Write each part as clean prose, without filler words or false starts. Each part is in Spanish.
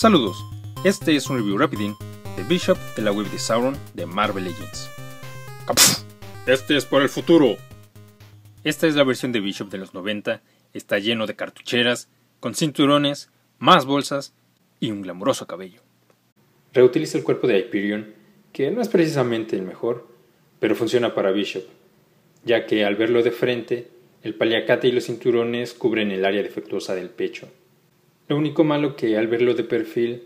Saludos, este es un review rapidín de Bishop de la web de Sauron de Marvel Legends. Este es para el futuro. Esta es la versión de Bishop de los 90, está lleno de cartucheras, con cinturones, más bolsas y un glamuroso cabello. Reutiliza el cuerpo de Hyperion, que no es precisamente el mejor, pero funciona para Bishop, ya que al verlo de frente, el paliacate y los cinturones cubren el área defectuosa del pecho. Lo único malo que al verlo de perfil,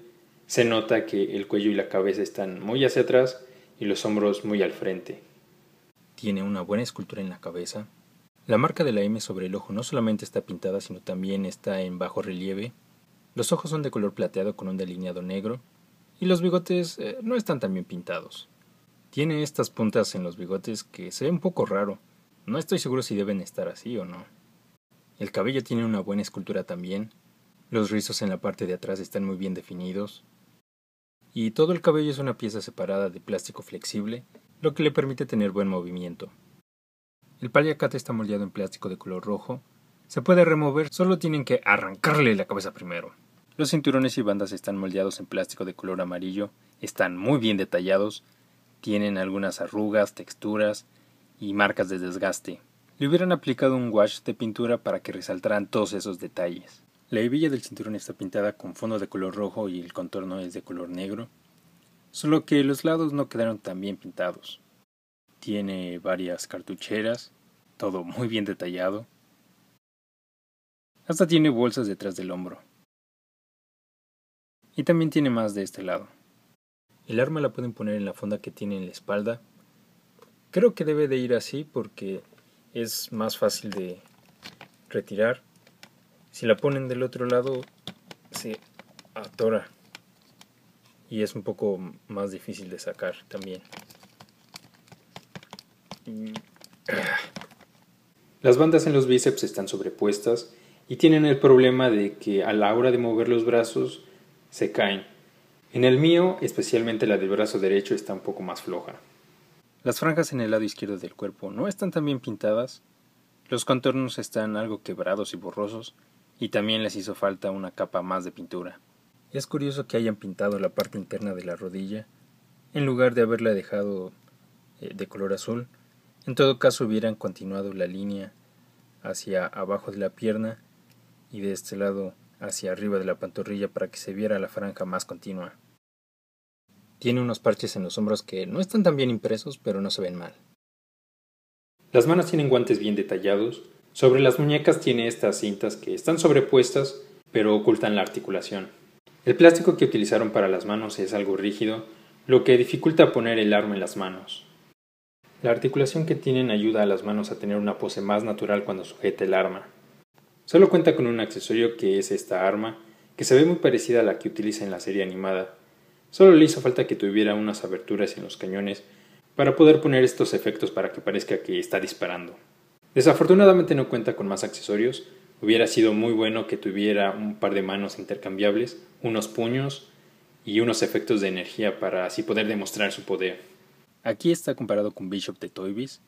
se nota que el cuello y la cabeza están muy hacia atrás y los hombros muy al frente. Tiene una buena escultura en la cabeza. La marca de la M sobre el ojo no solamente está pintada, sino también está en bajo relieve. Los ojos son de color plateado con un delineado negro. Y los bigotes no están tan bien pintados. Tiene estas puntas en los bigotes que se ve un poco raro. No estoy seguro si deben estar así o no. El cabello tiene una buena escultura también. Los rizos en la parte de atrás están muy bien definidos. Y todo el cabello es una pieza separada de plástico flexible, lo que le permite tener buen movimiento. El paliacate está moldeado en plástico de color rojo. Se puede remover, solo tienen que arrancarle la cabeza primero. Los cinturones y bandas están moldeados en plástico de color amarillo, están muy bien detallados, tienen algunas arrugas, texturas y marcas de desgaste. Le hubieran aplicado un wash de pintura para que resaltaran todos esos detalles. La hebilla del cinturón está pintada con fondo de color rojo y el contorno es de color negro, solo que los lados no quedaron tan bien pintados. Tiene varias cartucheras, todo muy bien detallado. Hasta tiene bolsas detrás del hombro. Y también tiene más de este lado. El arma la pueden poner en la fonda que tiene en la espalda. Creo que debe de ir así porque es más fácil de retirar. Si la ponen del otro lado se atora. Y es un poco más difícil de sacar también. Las bandas en los bíceps están sobrepuestas y tienen el problema de que a la hora de mover los brazos se caen. En el mío, especialmente la del brazo derecho, está un poco más floja. Las franjas en el lado izquierdo del cuerpo no están tan bien pintadas, los contornos están algo quebrados y borrosos, y también les hizo falta una capa más de pintura. Es curioso que hayan pintado la parte interna de la rodilla, en lugar de haberla dejado de color azul. En todo caso hubieran continuado la línea hacia abajo de la pierna y de este lado hacia arriba de la pantorrilla para que se viera la franja más continua. Tiene unos parches en los hombros que no están tan bien impresos, pero no se ven mal. Las manos tienen guantes bien detallados. Sobre las muñecas tiene estas cintas que están sobrepuestas, pero ocultan la articulación. El plástico que utilizaron para las manos es algo rígido, lo que dificulta poner el arma en las manos. La articulación que tienen ayuda a las manos a tener una pose más natural cuando sujeta el arma. Solo cuenta con un accesorio que es esta arma, que se ve muy parecida a la que utiliza en la serie animada. Solo le hizo falta que tuviera unas aberturas en los cañones para poder poner estos efectos para que parezca que está disparando. Desafortunadamente no cuenta con más accesorios. Hubiera sido muy bueno que tuviera un par de manos intercambiables, unos puños y unos efectos de energía para así poder demostrar su poder. Aquí está comparado con Bishop de Toy Biz.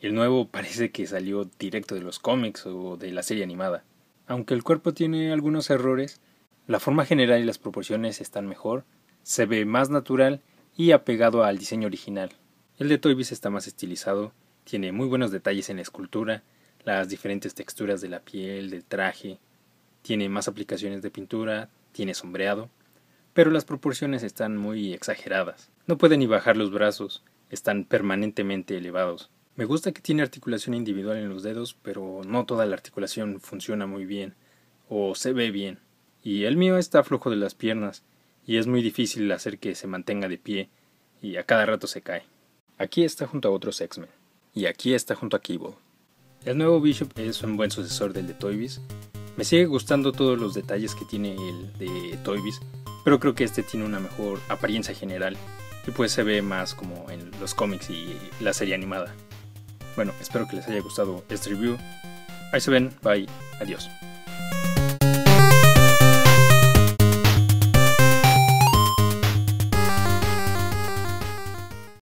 El nuevo parece que salió directo de los cómics o de la serie animada. Aunque el cuerpo tiene algunos errores, la forma general y las proporciones están mejor, se ve más natural y apegado al diseño original. El de Toy Biz está más estilizado, tiene muy buenos detalles en la escultura, las diferentes texturas de la piel, del traje, tiene más aplicaciones de pintura, tiene sombreado, pero las proporciones están muy exageradas. No pueden ni bajar los brazos, están permanentemente elevados. Me gusta que tiene articulación individual en los dedos, pero no toda la articulación funciona muy bien, o se ve bien. Y el mío está flojo de las piernas, y es muy difícil hacer que se mantenga de pie, y a cada rato se cae. Aquí está junto a otros X-Men, y aquí está junto a Cable. El nuevo Bishop es un buen sucesor del de Toy Biz. Me sigue gustando todos los detalles que tiene el de Toy Biz, pero creo que este tiene una mejor apariencia general, y pues se ve más como en los cómics y la serie animada. Bueno, espero que les haya gustado este review. Ahí se ven, bye, adiós.